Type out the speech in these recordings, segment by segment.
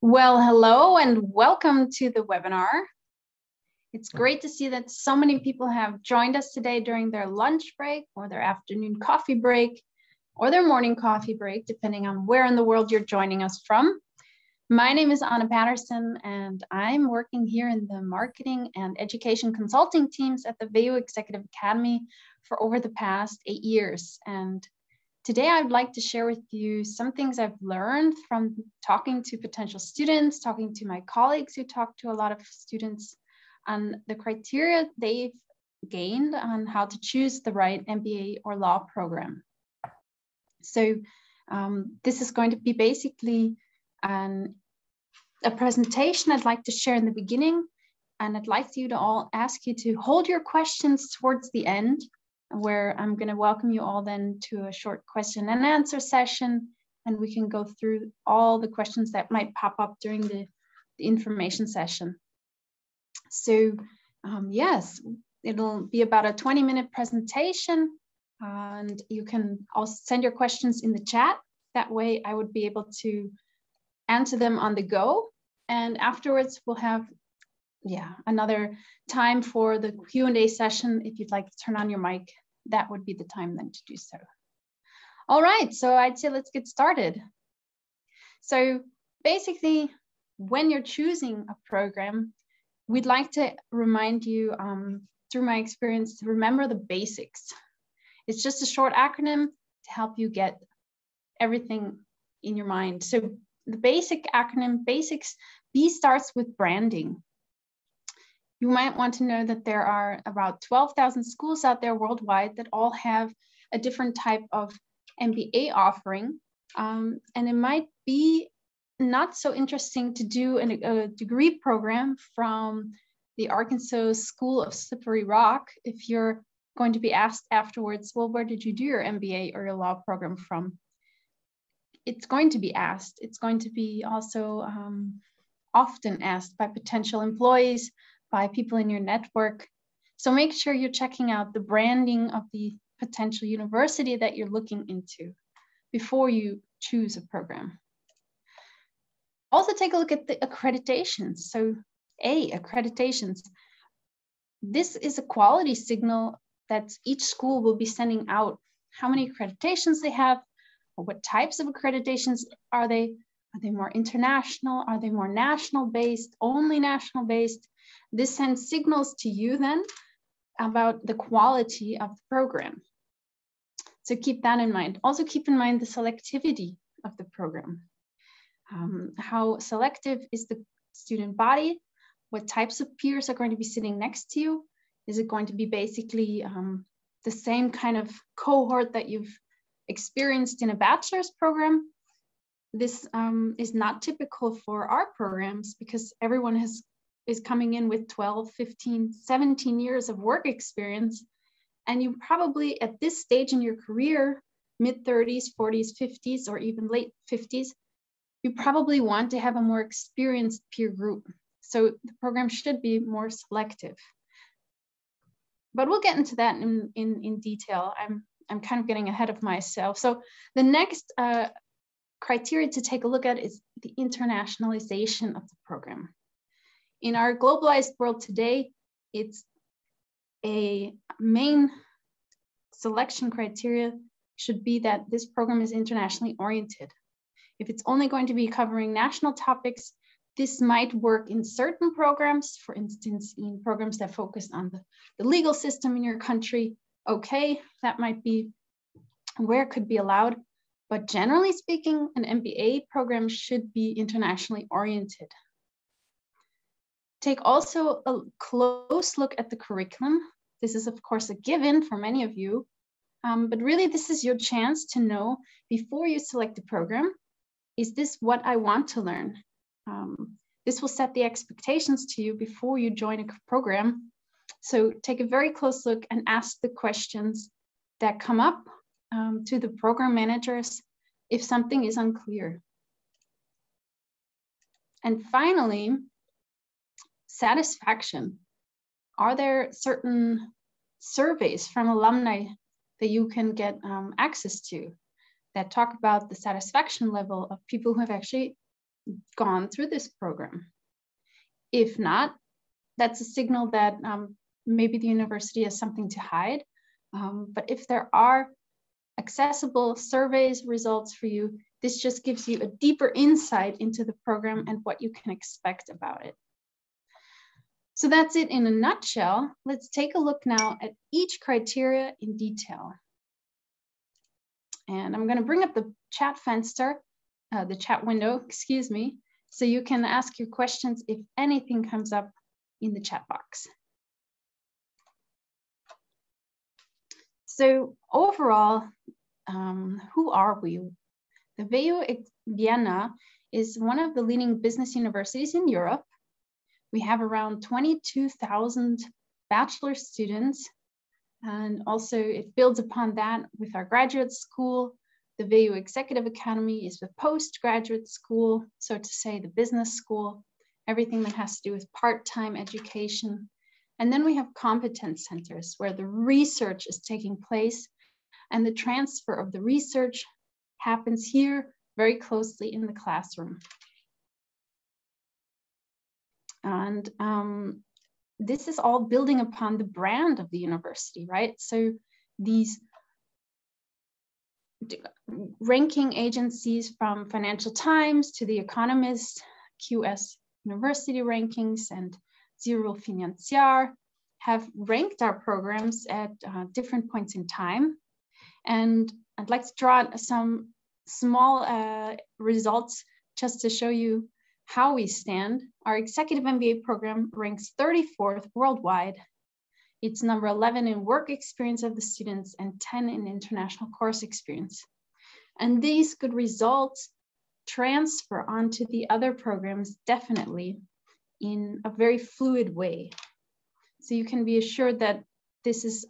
Well, hello and welcome to the webinar. It's great to see that so many people have joined us today during their lunch break or their afternoon coffee break or their morning coffee break, depending on where in the world you're joining us from. My name is Anna Patterson and I'm working here in the marketing and education consulting teams at the WU Executive Academy for over the past 8 years. And today, I'd like to share with you some things I've learned from talking to potential students, talking to my colleagues who talk to a lot of students on the criteria they've gained on how to choose the right MBA or law program. So this is going to be basically a presentation I'd like to share in the beginning, and I'd like you to all ask you to hold your questions towards the end, where I'm going to welcome you all then to a short question and answer session, and we can go through all the questions that might pop up during the information session. So yes, it'll be about a 20-minute presentation, and you can also send your questions in the chat. That way I would be able to answer them on the go, and afterwards we'll have another time for the Q&A session. If you'd like to turn on your mic, that would be the time then to do so. All right, so I'd say let's get started. So basically, when you're choosing a program, we'd like to remind you through my experience to remember the basics. It's just a short acronym to help you get everything in your mind. So the basic acronym, basics, B starts with branding. You might want to know that there are about 12,000 schools out there worldwide that all have a different type of MBA offering. And it might be not so interesting to do a degree program from the Arkansas School of Slippery Rock if you're going to be asked afterwards, well, where did you do your MBA or your law program from? It's going to be asked. It's going to be also often asked by potential employees, by people in your network. So make sure you're checking out the branding of the potential university that you're looking into before you choose a program. Also take a look at the accreditations. So A, accreditations. This is a quality signal that each school will be sending out, how many accreditations they have, or what types of accreditations are they? Are they more international? Are they more national-based, only national-based? This sends signals to you then about the quality of the program. So keep that in mind. Also keep in mind the selectivity of the program. How selective is the student body? What types of peers are going to be sitting next to you? Is it going to be basically the same kind of cohort that you've experienced in a bachelor's program? This is not typical for our programs because everyone is coming in with 12, 15, 17 years of work experience. And you probably at this stage in your career, mid 30s, 40s, 50s, or even late 50s, you probably want to have a more experienced peer group. So the program should be more selective. But we'll get into that in detail. I'm kind of getting ahead of myself. So the next criteria to take a look at is the internationalization of the program. In our globalized world today, it's a main selection criteria should be that this program is internationally oriented. If it's only going to be covering national topics, this might work in certain programs, for instance, in programs that focus on the legal system in your country. Okay, that might be where it could be allowed. But generally speaking, an MBA program should be internationally oriented. Take also a close look at the curriculum. This is, of course, a given for many of you, but really this is your chance to know before you select a program, is this what I want to learn? This will set the expectations to you before you join a program. So take a very close look and ask the questions that come up to the program managers if something is unclear. And finally, satisfaction. Are there certain surveys from alumni that you can get access to that talk about the satisfaction level of people who have actually gone through this program. If not, that's a signal that maybe the university has something to hide. But if there are accessible surveys results for you, this just gives you a deeper insight into the program and what you can expect about it. So that's it in a nutshell. Let's take a look now at each criteria in detail. And I'm going to bring up the chat fenster, the chat window, excuse me, so you can ask your questions if anything comes up in the chat box. So overall, who are we? The WU Vienna is one of the leading business universities in Europe. We have around 22,000 bachelor students, and also it builds upon that with our graduate school. The WU Executive Academy is the postgraduate school, so to say the business school, everything that has to do with part-time education. And then we have competence centers where the research is taking place and the transfer of the research happens here very closely in the classroom. And this is all building upon the brand of the university, right? So these ranking agencies from Financial Times to the Economist, QS University rankings, and Zero Financiar have ranked our programs at different points in time. And I'd like to draw some small results just to show you how we stand. Our executive MBA program ranks 34th worldwide. It's number 11 in work experience of the students and 10 in international course experience. And these good results transfer onto the other programs definitely in a very fluid way. So you can be assured that this is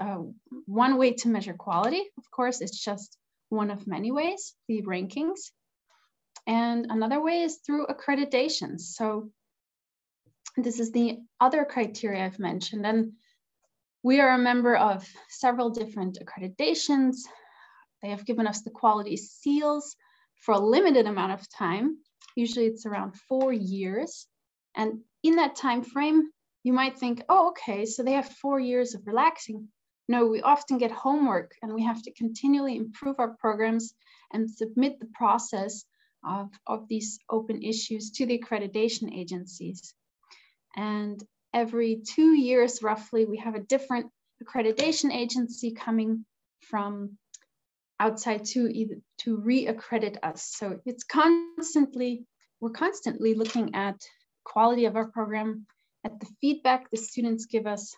one way to measure quality. Of course, it's just one of many ways, the rankings. And another way is through accreditations. So this is the other criteria I've mentioned. And we are a member of several different accreditations. They have given us the quality seals for a limited amount of time. Usually it's around 4 years. And in that time frame, you might think, oh, okay, so they have 4 years of relaxing. No, we often get homework and we have to continually improve our programs and submit the process of these open issues to the accreditation agencies. And every 2 years, roughly, we have a different accreditation agency coming from outside to re-accredit us. So it's constantly, we're constantly looking at quality of our program, at the feedback the students give us,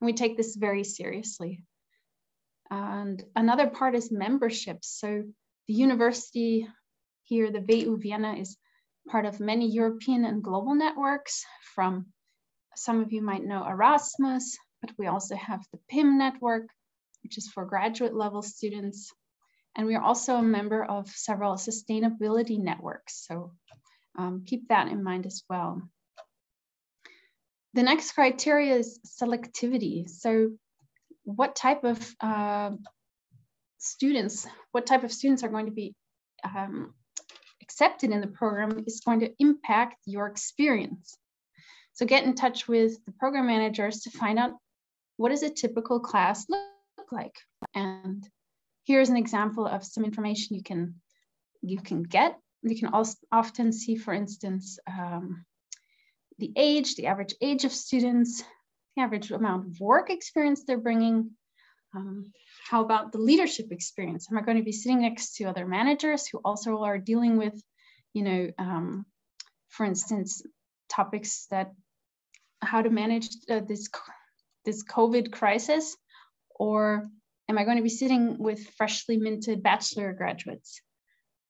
and we take this very seriously. And another part is memberships. So the university here, the WU Vienna, is part of many European and global networks from, some of you might know Erasmus, but we also have the PIM network, which is for graduate level students. And we are also a member of several sustainability networks. So keep that in mind as well. The next criteria is selectivity. So what type of students are going to be accepted in the program is going to impact your experience. So get in touch with the program managers to find out what does a typical class look like. And here's an example of some information you can get. You can also often see, for instance, the age, the average age of students, the average amount of work experience they're bringing. How about the leadership experience? Am I going to be sitting next to other managers who also are dealing with, you know, for instance, topics that how to manage this COVID crisis? Or am I going to be sitting with freshly minted bachelor graduates?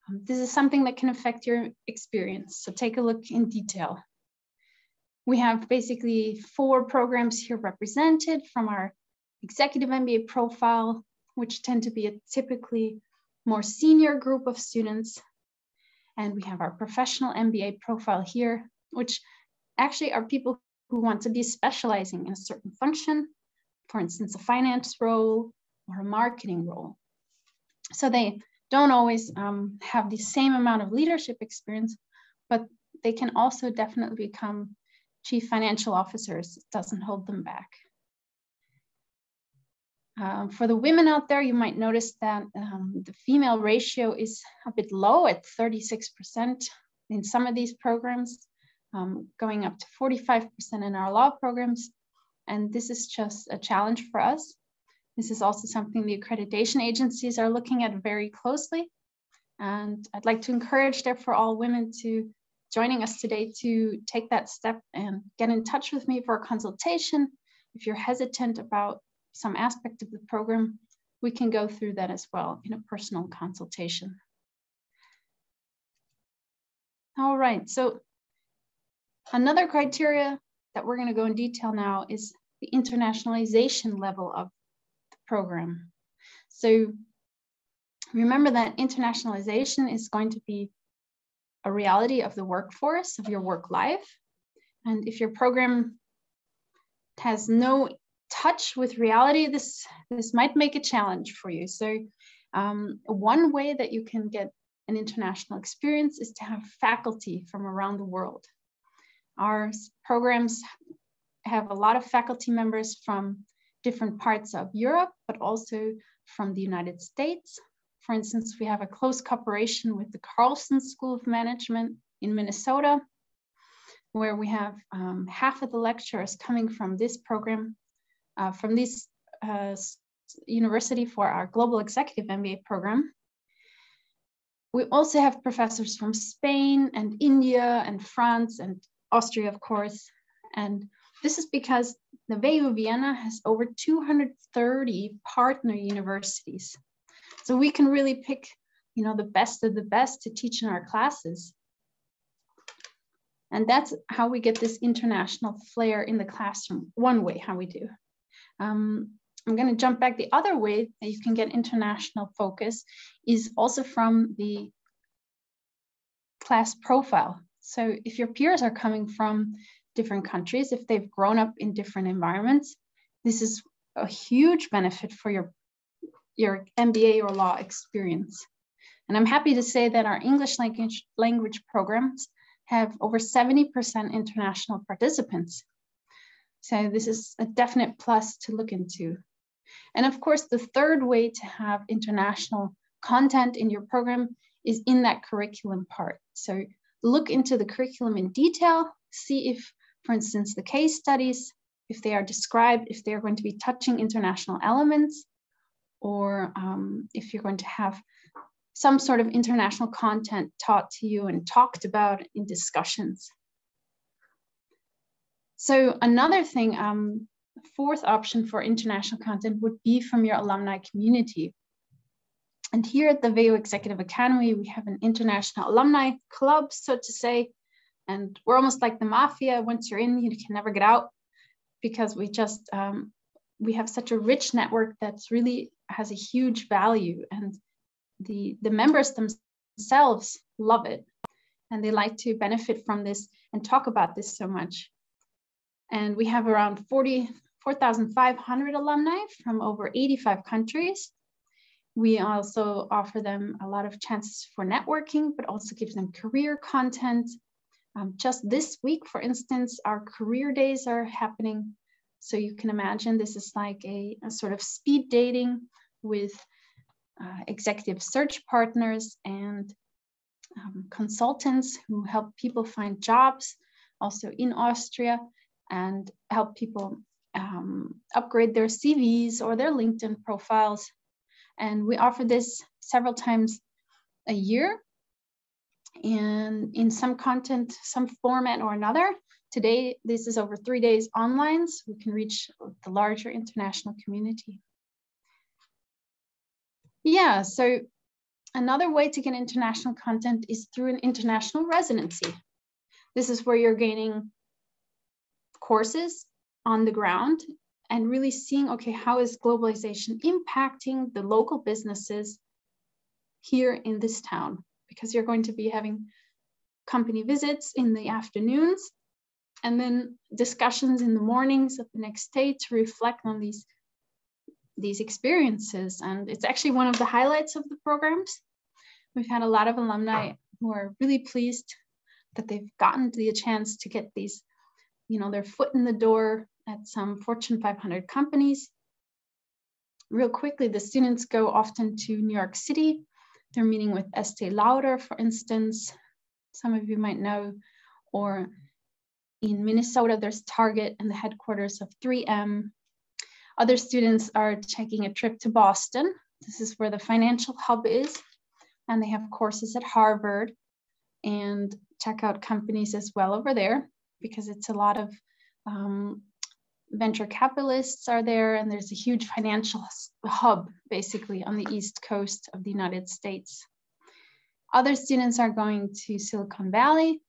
This is something that can affect your experience. So take a look in detail. We have basically 4 programs here represented from our executive MBA profile, which tend to be a typically more senior group of students. And we have our professional MBA profile here, which actually are people who want to be specializing in a certain function, for instance, a finance role or a marketing role. So they don't always have the same amount of leadership experience, but they can also definitely become chief financial officers. It doesn't hold them back. For the women out there, you might notice that the female ratio is a bit low at 36% in some of these programs, going up to 45% in our law programs. And this is just a challenge for us. This is also something the accreditation agencies are looking at very closely. And I'd like to encourage, therefore, all women to joining us today to take that step and get in touch with me for a consultation. If you're hesitant about some aspect of the program, we can go through that as well in a personal consultation. All right, so another criteria that we're going to go in detail now is the internationalization level of the program. So remember that internationalization is going to be a reality of the workforce, of your work life. And if your program has no touch with reality, this might make a challenge for you. So one way that you can get an international experience is to have faculty from around the world. Our programs have a lot of faculty members from different parts of Europe, but also from the United States. For instance, we have a close cooperation with the Carlson School of Management in Minnesota, where we have half of the lecturers coming from this program, from this university for our Global Executive MBA program. We also have professors from Spain and India and France and Austria, of course. And this is because the WU Vienna has over 230 partner universities. So we can really pick, you know, the best of the best to teach in our classes. And that's how we get this international flair in the classroom, one way how we do. I'm going to jump back. The other way that you can get international focus is also from the class profile. So if your peers are coming from different countries, if they've grown up in different environments, this is a huge benefit for your MBA or law experience. And I'm happy to say that our English language programs have over 70% international participants. So this is a definite plus to look into. And of course, the third way to have international content in your program is in that curriculum part. So look into the curriculum in detail, see if, for instance, the case studies, if they are described, if they're going to be touching international elements, or if you're going to have some sort of international content taught to you and talked about in discussions. So another thing, fourth option for international content would be from your alumni community. And here at the WU Executive Academy, we have an international alumni club, so to say, and we're almost like the mafia. Once you're in, you can never get out, because we just, we have such a rich network that's really has a huge value, and the members themselves love it, and they like to benefit from this and talk about this so much. And we have around 4,500 alumni from over 85 countries. We also offer them a lot of chances for networking, but also gives them career content. Just this week, for instance, our career days are happening. So you can imagine this is like a sort of speed dating with executive search partners and consultants who help people find jobs also in Austria and help people upgrade their CVs or their LinkedIn profiles. And we offer this several times a year in some content, some format or another. Today, this is over 3 days online, so we can reach the larger international community. Yeah, so another way to get international content is through an international residency. This is where you're gaining courses on the ground and really seeing, okay, how is globalization impacting the local businesses here in this town? Because you're going to be having company visits in the afternoons, and then discussions in the mornings of the next day to reflect on these experiences. And it's actually one of the highlights of the programs. We've had a lot of alumni who are really pleased that they've gotten the chance to get these, you know, their foot in the door at some Fortune 500 companies. Real quickly, the students go often to New York City. They're meeting with Estee Lauder, for instance, some of you might know, or in Minnesota, there's Target and the headquarters of 3M. Other students are taking a trip to Boston. This is where the financial hub is, and they have courses at Harvard, and check out companies as well over there, because it's a lot of venture capitalists are there, and there's a huge financial hub basically on the East Coast of the United States. Other students are going to Silicon Valley,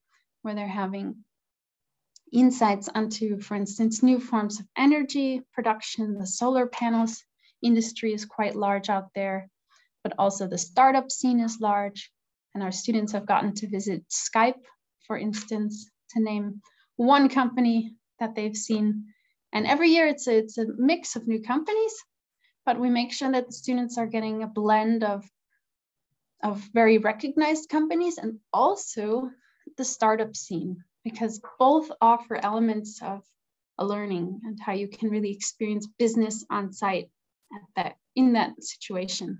where they're having insights onto, for instance, new forms of energy production. The solar panels industry is quite large out there, but also the startup scene is large. And our students have gotten to visit Skype, for instance, to name one company that they've seen. And every year it's a mix of new companies, but we make sure that the students are getting a blend of very recognized companies and also the startup scene, because both offer elements of a learning and how you can really experience business on site at that, in that situation.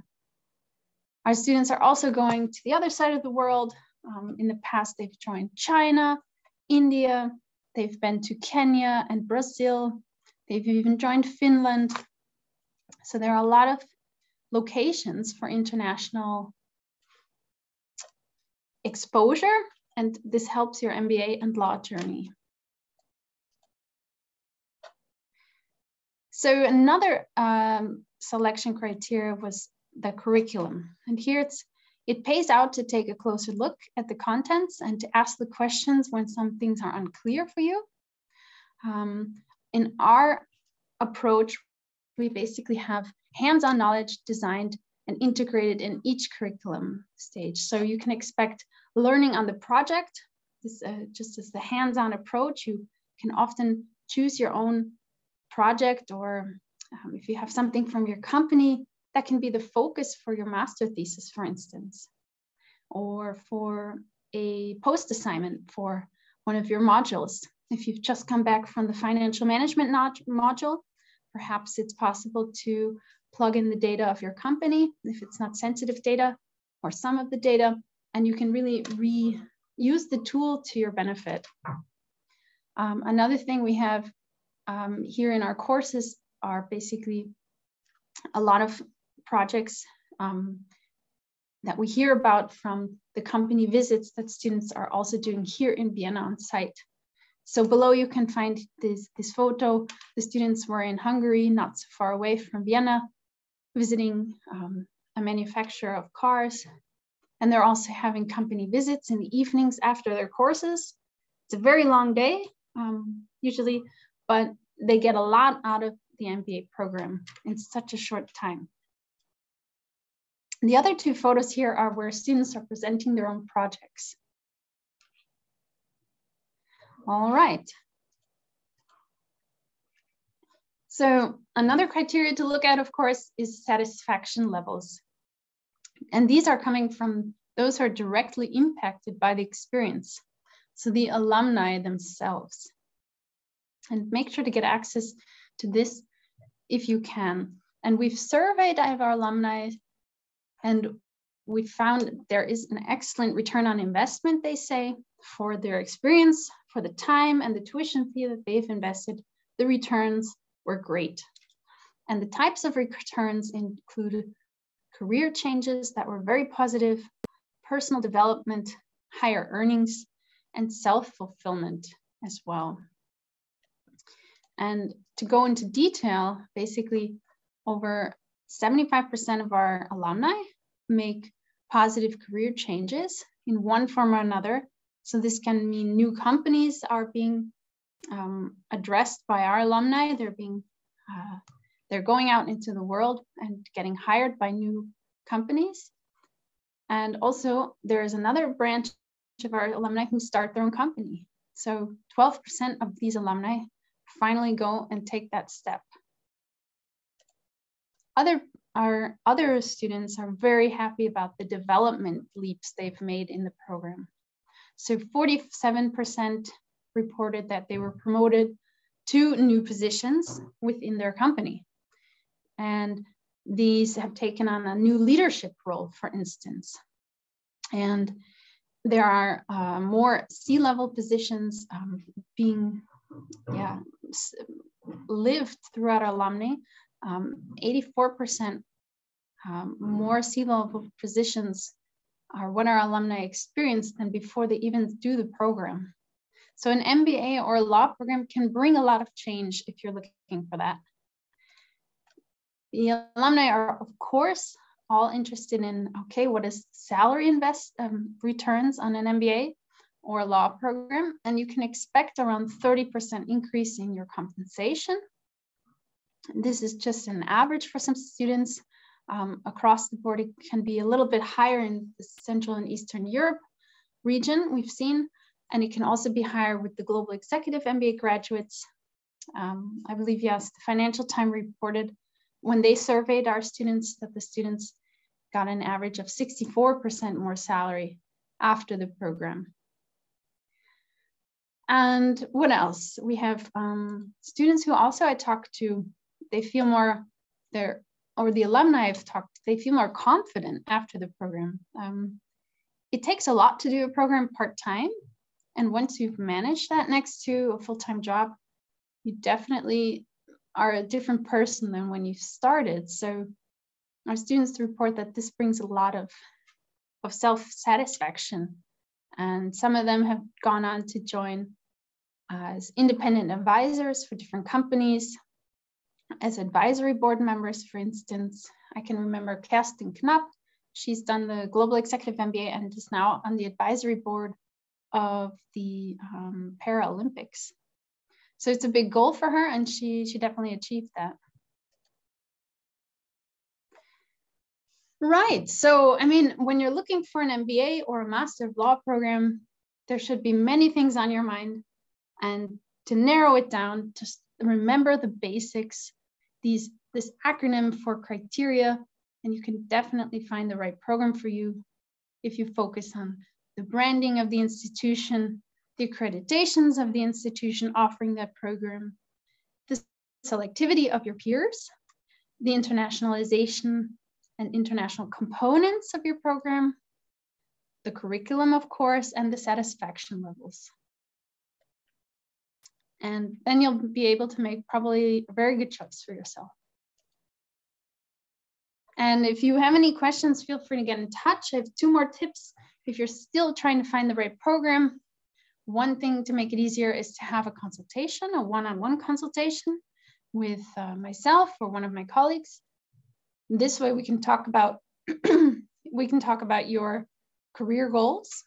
Our students are also going to the other side of the world. In the past, they've joined China, India, they've been to Kenya and Brazil. They've even joined Finland. So there are a lot of locations for international exposure, and this helps your MBA and law journey. So another selection criteria was the curriculum. And here it pays out to take a closer look at the contents and to ask the questions when some things are unclear for you. In our approach, we basically have hands-on knowledge designed and integrated in each curriculum stage. So you can expect learning on the project. This just as the hands-on approach, you can often choose your own project, or if you have something from your company, that can be the focus for your master thesis, for instance, or for a post assignment for one of your modules. If you've just come back from the financial management module, perhaps it's possible to plug in the data of your company, if it's not sensitive data, or some of the data, and you can really reuse the tool to your benefit. Another thing we have here in our courses are basically a lot of projects that we hear about from the company visits that students are also doing here in Vienna on site. So below you can find this photo. The students were in Hungary, not so far away from Vienna, visiting a manufacturer of cars. And they're also having company visits in the evenings after their courses. It's a very long day usually, but they get a lot out of the MBA program in such a short time. The other two photos here are where students are presenting their own projects. All right. So another criteria to look at, of course, is satisfaction levels. And these are coming from those who are directly impacted by the experience, so the alumni themselves. And make sure to get access to this if you can. And we've surveyed our alumni, and we found there is an excellent return on investment, they say, for their experience, for the time and the tuition fee that they've invested. The returns were great. And the types of returns included career changes that were very positive, personal development, higher earnings, and self-fulfillment as well. And to go into detail, basically over 75% of our alumni make positive career changes in one form or another. So this can mean new companies are being addressed by our alumni. They're going out into the world and getting hired by new companies. And also there is another branch of our alumni who start their own company. So 12% of these alumni finally go and take that step. Our other students are very happy about the development leaps they've made in the program. So 47% reported that they were promoted to new positions within their company. And these have taken on a new leadership role, for instance. And there are more C-level positions being lived throughout alumni. 84% more C-level positions are what our alumni experience than before they even do the program. So an MBA or a law program can bring a lot of change if you're looking for that. The alumni are, of course, all interested in, okay, what is salary returns on an MBA or a law program? And you can expect around 30% increase in your compensation. This is just an average for some students. Across the board, it can be a little bit higher in the Central and Eastern Europe region, we've seen, and it can also be higher with the global executive MBA graduates. I believe, yes, the Financial Times reported when they surveyed our students that the students got an average of 64% more salary after the program. And what else? We have students who also I talked to, they feel more, the alumni I've talked to, they feel more confident after the program. It takes a lot to do a program part-time. And once you've managed that next to a full-time job, you definitely are a different person than when you started. So our students report that this brings a lot of self-satisfaction. And some of them have gone on to join as independent advisors for different companies, as advisory board members, for instance. I can remember Kerstin Knapp. She's done the Global Executive MBA and is now on the advisory board of the Paralympics. So it's a big goal for her, and she definitely achieved that. Right, so I mean, when you're looking for an MBA or a Master of Law program, there should be many things on your mind. And to narrow it down, just remember the basics, this acronym for criteria, and you can definitely find the right program for you if you focus on the branding of the institution, the accreditations of the institution offering that program, the selectivity of your peers, the internationalization and international components of your program, the curriculum, of course, and the satisfaction levels. And then you'll be able to make probably a very good choice for yourself. And if you have any questions, feel free to get in touch. I have 2 more tips. If you're still trying to find the right program, one thing to make it easier is to have a consultation, a one-on-one consultation with myself or one of my colleagues. This way we can talk about your career goals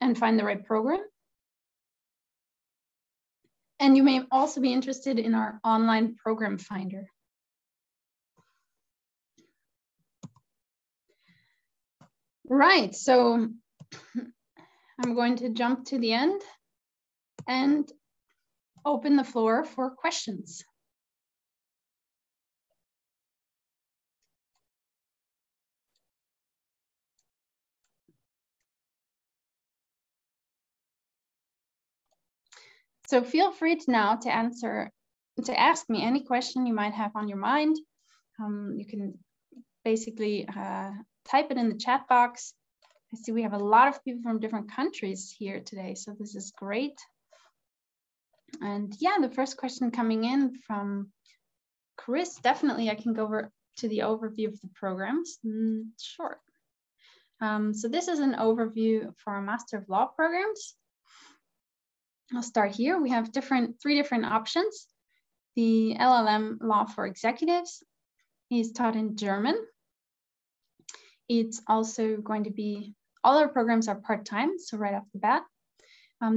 and find the right program. And you may also be interested in our online program finder. Right, so I'm going to jump to the end and open the floor for questions. So feel free now to ask me any question you might have on your mind. You can basically type it in the chat box. I see we have a lot of people from different countries here today, so this is great. And yeah, the first question coming in from Chris, definitely I can go over to the overview of the programs. Sure. So this is an overview for our Master of Law programs. I'll start here. We have three different options. The LLM Law for Executives is taught in German. It's also going to be, all our programs are part-time, so right off the bat.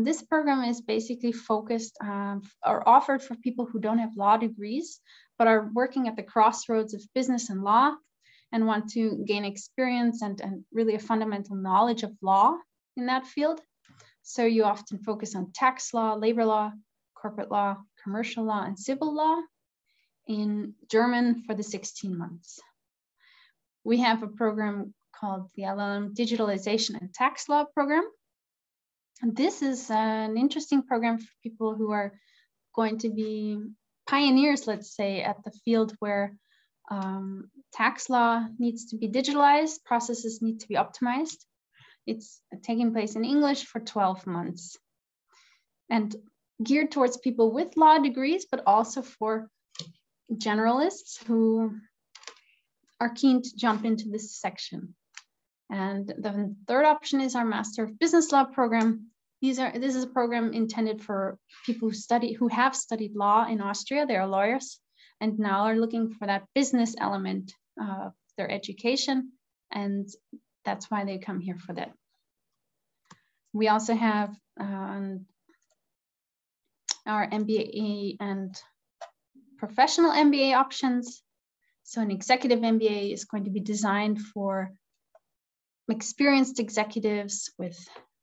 This program is basically focused or offered for people who don't have law degrees, but are working at the crossroads of business and law and want to gain experience and really a fundamental knowledge of law in that field. So you often focus on tax law, labor law, corporate law, commercial law, and civil law in German for the 16 months. We have a program called the LLM Digitalization and Tax Law program. this is an interesting program for people who are going to be pioneers, let's say, at the field where tax law needs to be digitalized, processes need to be optimized. It's taking place in English for 12 months and geared towards people with law degrees, but also for generalists who are keen to jump into this section. And the third option is our Master of Business Law program. This is a program intended for people who have studied law in Austria. They are lawyers and now are looking for that business element of their education, and that's why they come here for that. We also have our MBA and professional MBA options. So an executive MBA is going to be designed for experienced executives with,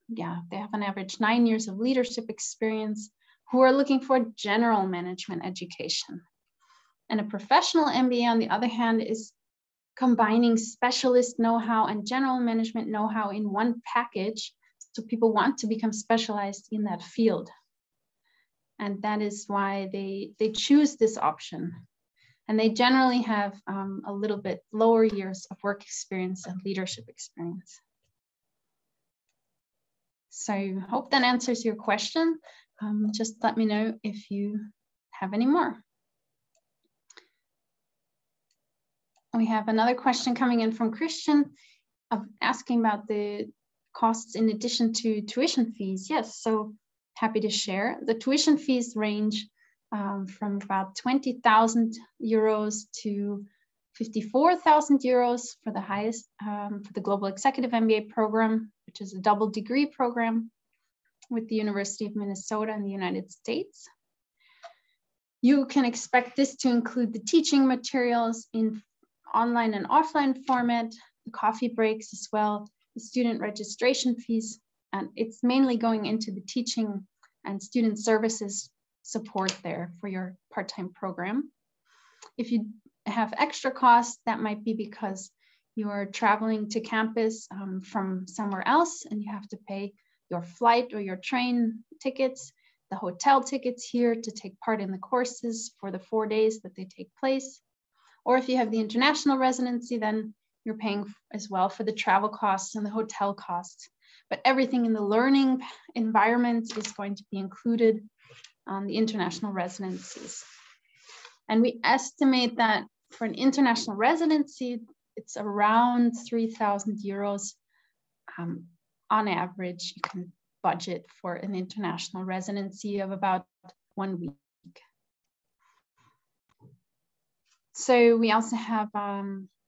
they have an average 9 years of leadership experience who are looking for general management education. And a professional MBA, on the other hand, is combining specialist know-how and general management know-how in one package. So people want to become specialized in that field. And that is why they choose this option. And they generally have a little bit lower years of work experience and leadership experience. So I hope that answers your question. Just let me know if you have any more. We have another question coming in from Christian asking about the costs in addition to tuition fees. Yes, so happy to share. The tuition fees range from about 20,000 euros to 54,000 euros for the highest, for the Global Executive MBA program, which is a double degree program with the University of Minnesota in the United States. You can expect this to include the teaching materials in online and offline format, the coffee breaks as well, the student registration fees, and it's mainly going into the teaching and student services support there for your part-time program. If you have extra costs, that might be because you are traveling to campus from somewhere else and you have to pay your flight or your train tickets, the hotel tickets here to take part in the courses for the 4 days that they take place. Or if you have the international residency, then you're paying as well for the travel costs and the hotel costs. But everything in the learning environment is going to be included on the international residencies. And we estimate that for an international residency, it's around 3,000 euros on average. You can budget for an international residency of about 1 week. So we also have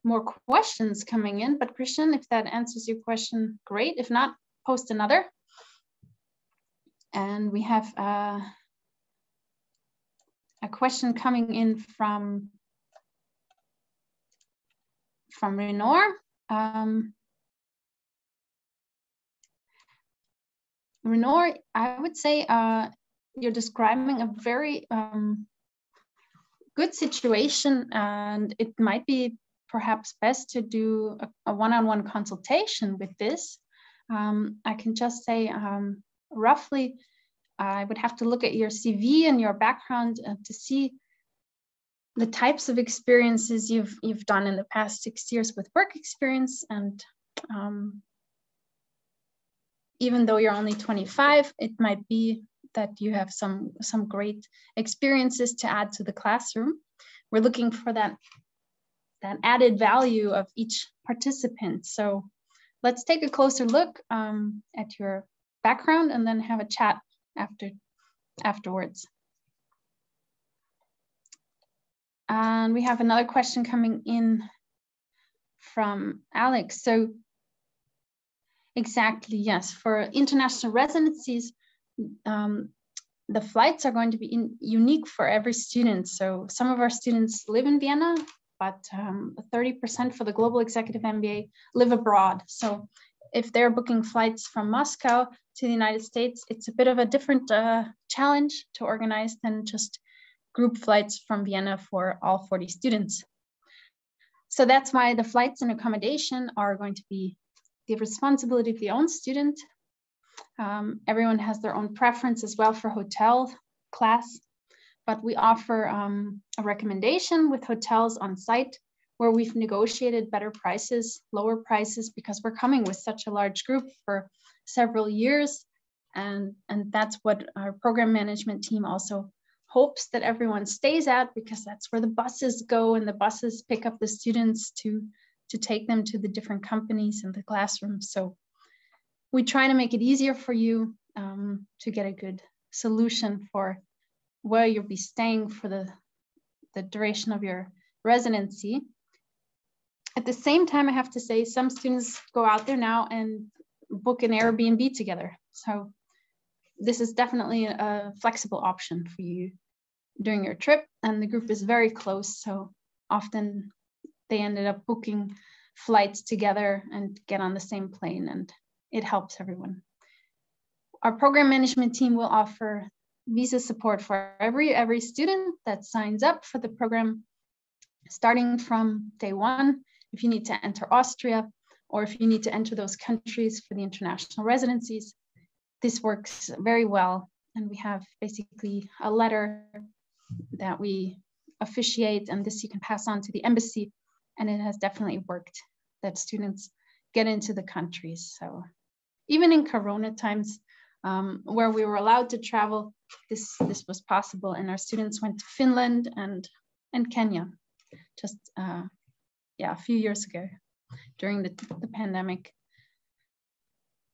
more questions coming in, but Christian, if that answers your question, great. If not, post another. And we have a question coming in from Renor. Renor, I would say you're describing a very good situation, and it might be perhaps best to do a one-on-one consultation with this. I can just say roughly, I would have to look at your CV and your background to see the types of experiences you've done in the past 6 years with work experience. And even though you're only 25, it might be that you have some great experiences to add to the classroom. We're looking for that added value of each participant. So let's take a closer look at your background and then have a chat afterwards. And we have another question coming in from Alex. So exactly, yes, for international residencies, the flights are going to be unique for every student. So some of our students live in Vienna, but 30% for the Global Executive MBA live abroad. So if they're booking flights from Moscow to the United States, it's a bit of a different challenge to organize than just group flights from Vienna for all 40 students. So that's why the flights and accommodation are going to be the responsibility of the own student. Everyone has their own preference as well for hotel class, but we offer a recommendation with hotels on site where we've negotiated better prices, lower prices, because we're coming with such a large group for several years. And that's what our program management team also hopes that everyone stays at, because that's where the buses go and the buses pick up the students to take them to the different companies and the classrooms. So we try to make it easier for you to get a good solution for where you'll be staying for the duration of your residency. At the same time, I have to say, some students go out there now and book an Airbnb together. So this is definitely a flexible option for you during your trip, and the group is very close. So often they ended up booking flights together and get on the same plane, and it helps everyone. Our program management team will offer visa support for every student that signs up for the program, starting from day one. If you need to enter Austria, or if you need to enter those countries for the international residencies, this works very well. And we have basically a letter that we officiate, and this you can pass on to the embassy. And it has definitely worked that students get into the countries. So even in Corona times, where we were allowed to travel, this was possible. And our students went to Finland and Kenya just a few years ago during the pandemic.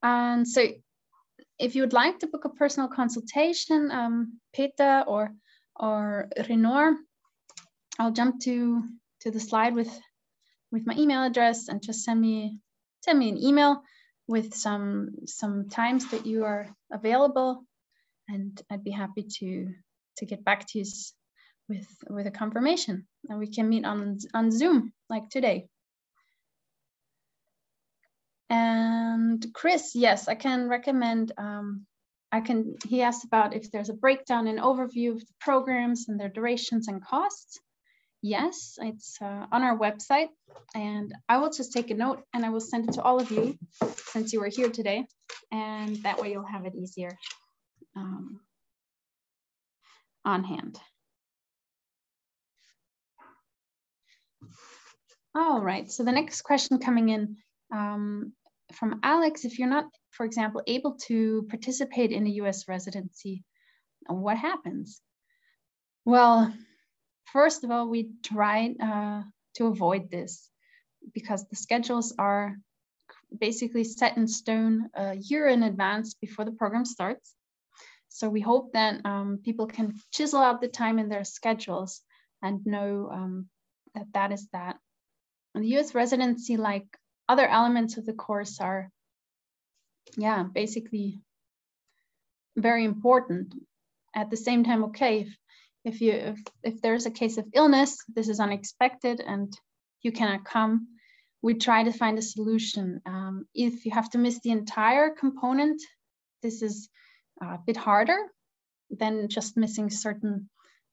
And so if you would like to book a personal consultation, Peter or Renor, I'll jump to the slide with my email address, and just send me an email with some times that you are available, and I'd be happy to get back to you with a confirmation, and we can meet on Zoom like today. And Chris, yes, I can recommend, he asked about if there's a breakdown and overview of the programs and their durations and costs. Yes, it's on our website, and I will just take a note and I will send it to all of you since you were here today, and that way you'll have it easier on hand. All right, so the next question coming in from Alex: if you're not, for example, able to participate in a US residency, what happens? Well, first of all, we try to avoid this because the schedules are basically set in stone a year in advance before the program starts. So we hope that people can chisel out the time in their schedules and know that is that. And the US residency, like other elements of the course, are basically very important. At the same time, okay, if there's a case of illness, this is unexpected and you cannot come, we try to find a solution. If you have to miss the entire component, this is a bit harder than just missing certain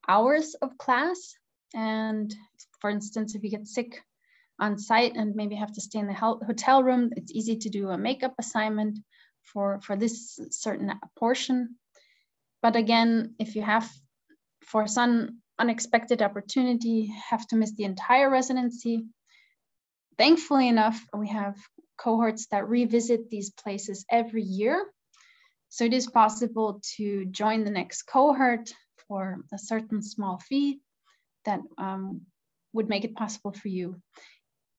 hours of class. And for instance, if you get sick on site and maybe have to stay in the hotel room, it's easy to do a makeup assignment for this certain portion. But again, if you have, for some unexpected opportunity, have to miss the entire residency, thankfully enough, we have cohorts that revisit these places every year. So it is possible to join the next cohort for a certain small fee that would make it possible for you.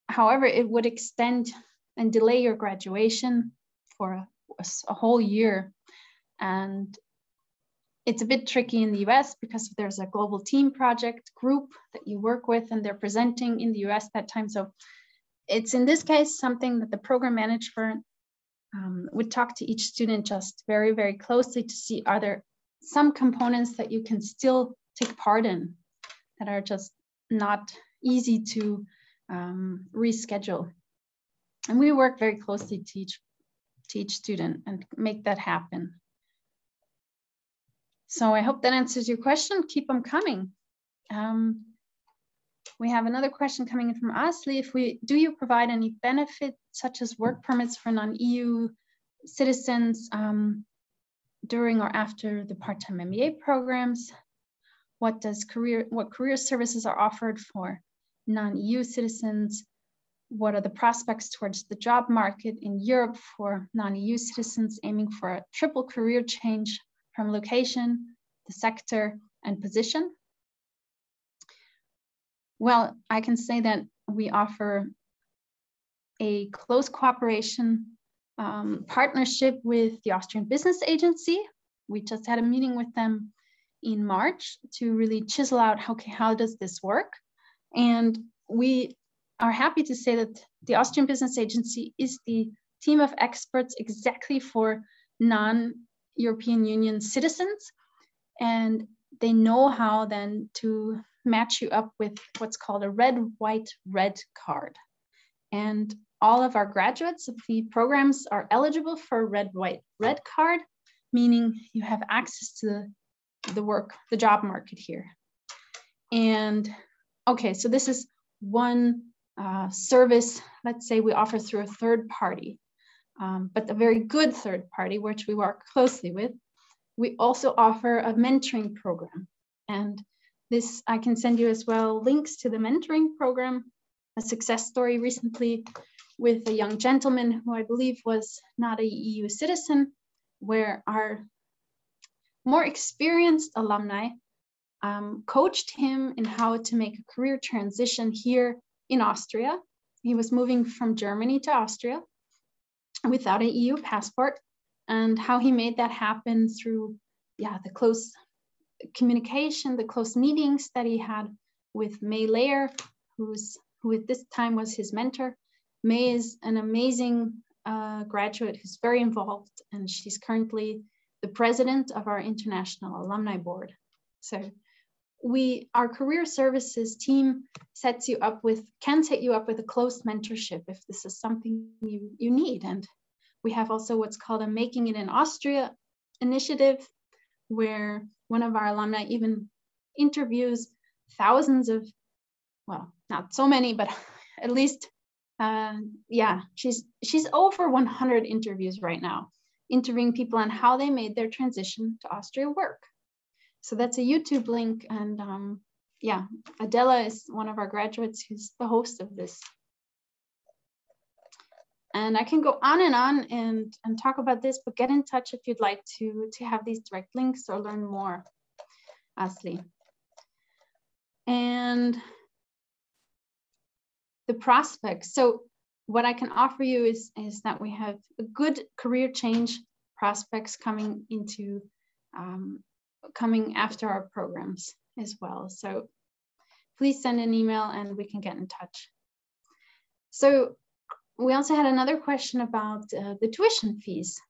However, it would extend and delay your graduation for a whole year. And it's a bit tricky in the US because there's a global team project group that you work with, and they're presenting in the US that time. So it's, in this case, something that the program manager would talk to each student just very, very closely to see, are there some components that you can still take part in that are just not easy to reschedule. And we work very closely to each student and make that happen. So I hope that answers your question. Keep them coming. We have another question coming in from Asli. Do you provide any benefit such as work permits for non-EU citizens during or after the part-time MBA programs? What career services are offered for non-EU citizens? What are the prospects towards the job market in Europe for non-EU citizens aiming for a triple career change from location, the sector, and position? Well, I can say that we offer a close cooperation partnership with the Austrian Business Agency. We just had a meeting with them in March to really chisel out, okay, how does this work? And we are happy to say that the Austrian Business Agency is the team of experts exactly for non-European Union citizens. And they know how then to match you up with what's called a red, white, red card. And all of our graduates of the programs are eligible for a red, white, red card, meaning you have access to the job market here. And okay, so this is one service, let's say, we offer through a third party, but a very good third party, which we work closely with. We also offer a mentoring program. And this, I can send you as well links to the mentoring program, a success story recently with a young gentleman who I believe was not a EU citizen, where our more experienced alumni coached him in how to make a career transition here in Austria. He was moving from Germany to Austria without an EU passport, and how he made that happen through the close communication, the close meetings that he had with May Lair, who at this time was his mentor. May is an amazing graduate who's very involved, and she's currently the president of our international alumni board. So our career services team can set you up with a close mentorship if this is something you need. And we have also what's called a Making It in Austria initiative, where one of our alumni even interviews thousands of, well, not so many, but at least, she's over 100 interviews right now, interviewing people on how they made their transition to Austria work. So that's a YouTube link, and Adela is one of our graduates who's the host of this. And I can go on and talk about this, but get in touch if you'd like to have these direct links or learn more, Asli. And the prospects. So what I can offer you is that we have a good career change prospects coming into coming after our programs as well. So please send an email and we can get in touch. So we also had another question about the tuition fees.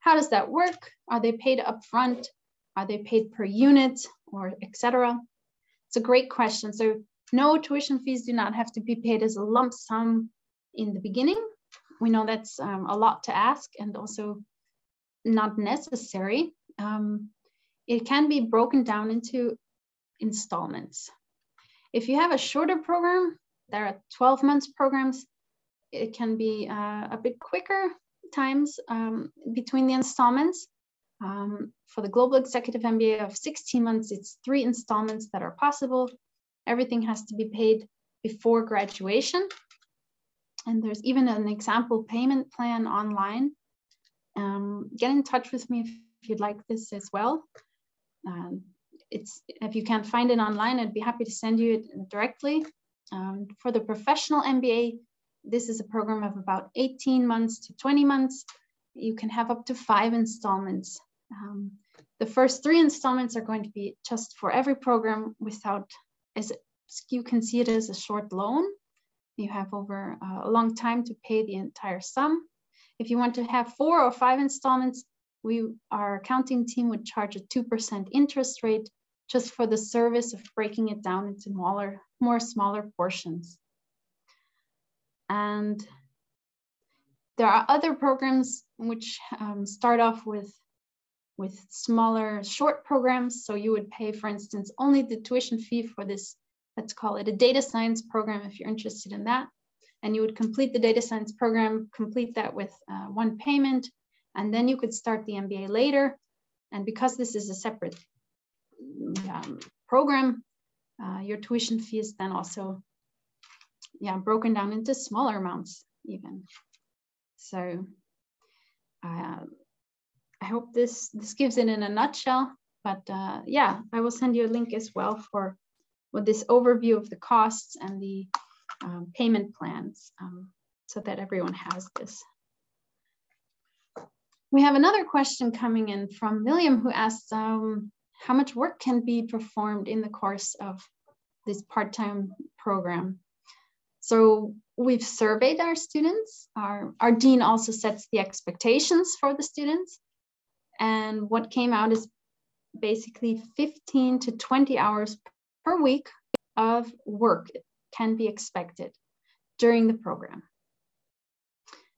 How does that work? Are they paid upfront? Are they paid per unit or et cetera? It's a great question. So no, tuition fees do not have to be paid as a lump sum in the beginning. We know that's a lot to ask and also not necessary. It can be broken down into installments. If you have a shorter program, there are 12 months programs, it can be a bit quicker times between the installments. For the Global Executive MBA of 16 months, it's 3 installments that are possible. Everything has to be paid before graduation. And there's even an example payment plan online. Get in touch with me if you'd like this as well. If you can't find it online, I'd be happy to send you it directly. For the professional MBA, this is a program of about 18 months to 20 months. You can have up to 5 installments. The first 3 installments are going to be just for every program as you can see it as a short loan. You have over a long time to pay the entire sum. If you want to have 4 or 5 installments, our accounting team would charge a 2% interest rate just for the service of breaking it down into smaller portions. And there are other programs which start off with smaller short programs. So you would pay, for instance, only the tuition fee for this, let's call it a data science program if you're interested in that. And you would complete the data science program, complete that with 1 payment, And then you could start the MBA later. And because this is a separate program, your tuition fee is then also broken down into smaller amounts even. So I hope this gives it in a nutshell, but yeah, I will send you a link as well for with this overview of the costs and the payment plans so that everyone has this. We have another question coming in from William, who asks how much work can be performed in the course of this part-time program. So we've surveyed our students. Our dean also sets the expectations for the students. And what came out is basically 15 to 20 hours per week of work can be expected during the program.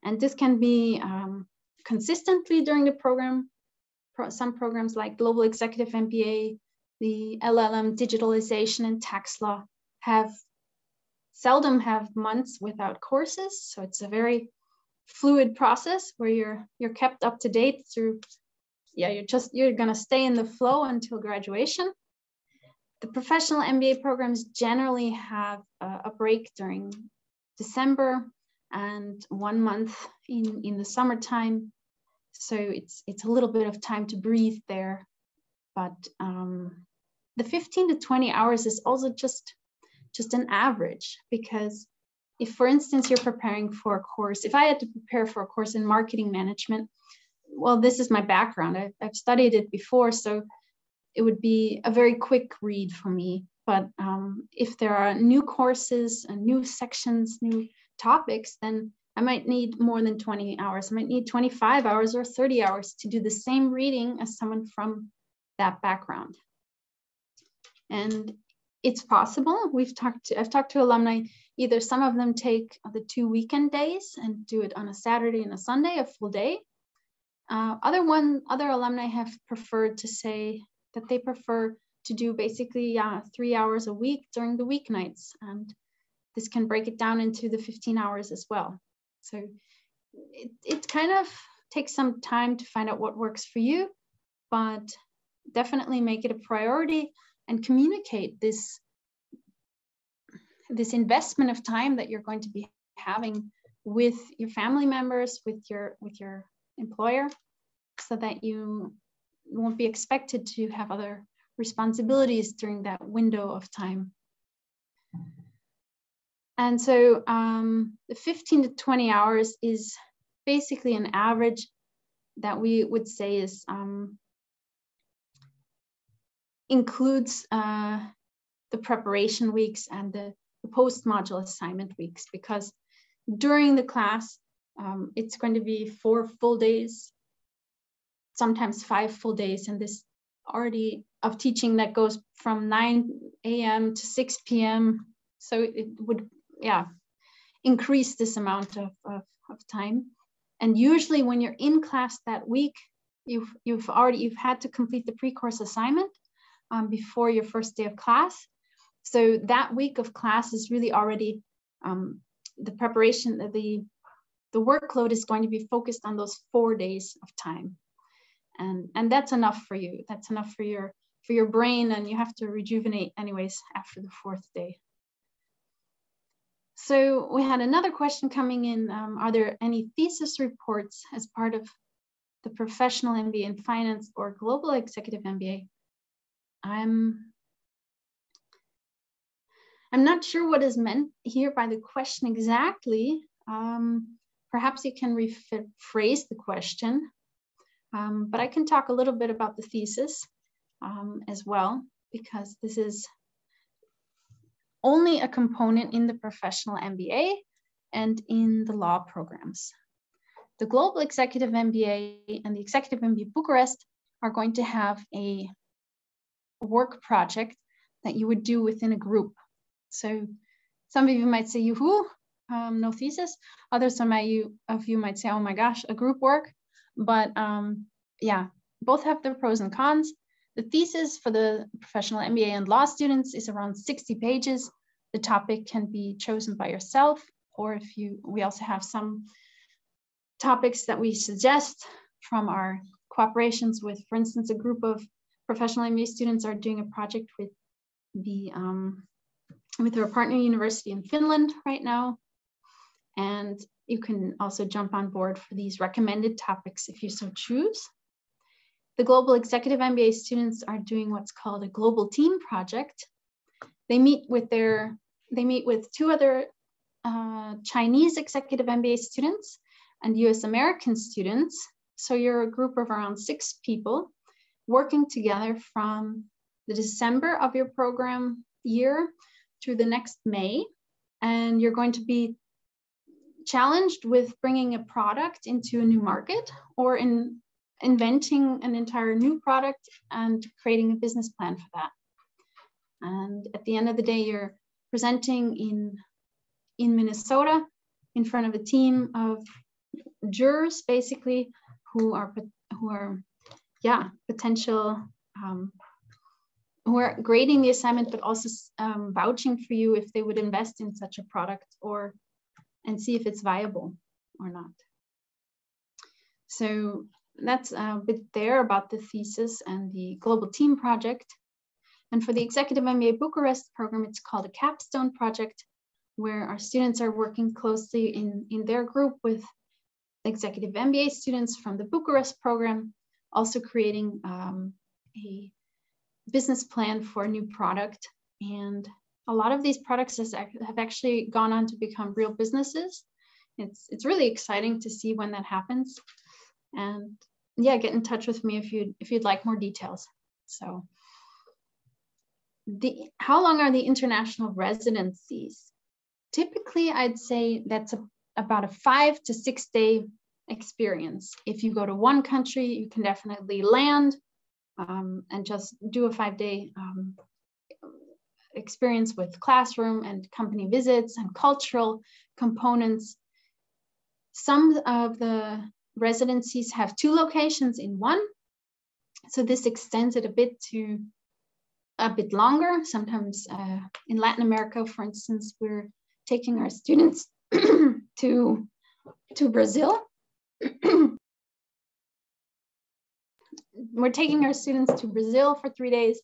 And this can be consistently during the program. Some programs like Global Executive MBA, the LLM digitalization and tax law seldom have months without courses. So it's a very fluid process where you're kept up to date through, you're gonna stay in the flow until graduation. The professional MBA programs generally have a break during December and 1 month in the summertime. So it's a little bit of time to breathe there. But the 15 to 20 hours is also just an average, because if, for instance, you're preparing for a course, if I had to prepare for a course in marketing management, well, this is my background. I've studied it before, so it would be a very quick read for me. But if there are new courses and new sections, new topics, then I might need more than 20 hours. I might need 25 hours or 30 hours to do the same reading as someone from that background. And it's possible. I've talked to alumni, either some of them take the 2 weekend days and do it on a Saturday and a Sunday, a full day. Other alumni have preferred to say that they prefer to do basically 3 hours a week during the weeknights. And this can break it down into the 15 hours as well. So it kind of takes some time to find out what works for you, but definitely make it a priority and communicate this investment of time that you're going to be having with your family members, with your employer, so that you won't be expected to have other responsibilities during that window of time. And so the 15 to 20 hours is basically an average that we would say is includes the preparation weeks and the post-module assignment weeks, because during the class, it's going to be 4 full days, sometimes 5 full days, and this already of teaching that goes from 9 a.m. to 6 p.m. So it would, increase this amount of time. And usually when you're in class that week, you've had to complete the pre-course assignment before your first day of class. So that week of class is really already the preparation, the workload is going to be focused on those 4 days of time. And that's enough for you. That's enough for your brain, and you have to rejuvenate anyways after the 4th day. So we had another question coming in. Are there any thesis reports as part of the professional MBA in finance or global executive MBA? I'm not sure what is meant here by the question exactly. Perhaps you can rephrase the question, but I can talk a little bit about the thesis as well, because this is only a component in the professional MBA and in the law programs. The Global Executive MBA and the Executive MBA Bucharest are going to have a work project that you would do within a group. So some of you might say, "Yoo-hoo, no thesis." Others of you might say, "Oh my gosh, a group work." But both have their pros and cons. The thesis for the professional MBA and law students is around 60 pages. The topic can be chosen by yourself, or we also have some topics that we suggest from our cooperations with, for instance, a group of professional MBA students are doing a project with the with our partner university in Finland right now. And you can also jump on board for these recommended topics if you so choose. The Global Executive MBA students are doing what's called a global team project. They meet with two other Chinese Executive MBA students and US American students. So you're a group of around 6 people working together from the December of your program year through the next May. And you're going to be challenged with bringing a product into a new market or in inventing an entire new product and creating a business plan for that. And at the end of the day, you're presenting in Minnesota in front of a team of jurors, basically, who are grading the assignment, but also vouching for you if they would invest in such a product or and see if it's viable or not. So that's a bit there about the thesis and the global team project. And for the Executive MBA Bucharest program, it's called a capstone project, where our students are working closely in their group with Executive MBA students from the Bucharest program, also creating a business plan for a new product. And a lot of these products have actually gone on to become real businesses. It's really exciting to see when that happens. And yeah, get in touch with me if you'd like more details. So how long are the international residencies? Typically, I'd say that's about a 5 to 6 day experience. If you go to one country, you can definitely land and just do a 5-day experience with classroom and company visits and cultural components. Some of the residencies have 2 locations in one. So this extends it a bit longer. Sometimes in Latin America, for instance, we're taking our students to Brazil. We're taking our students to Brazil for 3 days,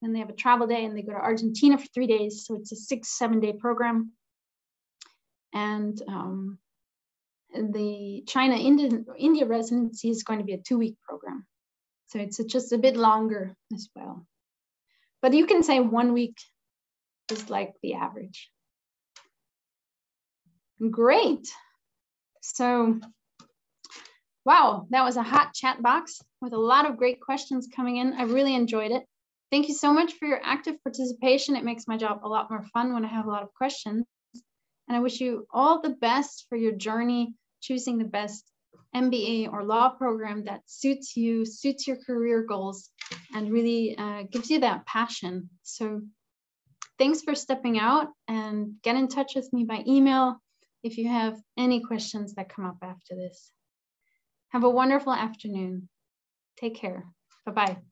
then they have a travel day and they go to Argentina for 3 days. So it's a 6-7 day program. And the China-India residency is going to be a 2-week program. So it's just a bit longer as well. But you can say 1 week is like the average. Great. So, wow, that was a hot chat box with a lot of great questions coming in. I really enjoyed it. Thank you so much for your active participation. It makes my job a lot more fun when I have a lot of questions. And I wish you all the best for your journey, choosing the best MBA or law program that suits you, suits your career goals, and really gives you that passion. So thanks for stepping out, and get in touch with me by email if you have any questions that come up after this. Have a wonderful afternoon. Take care. Bye-bye.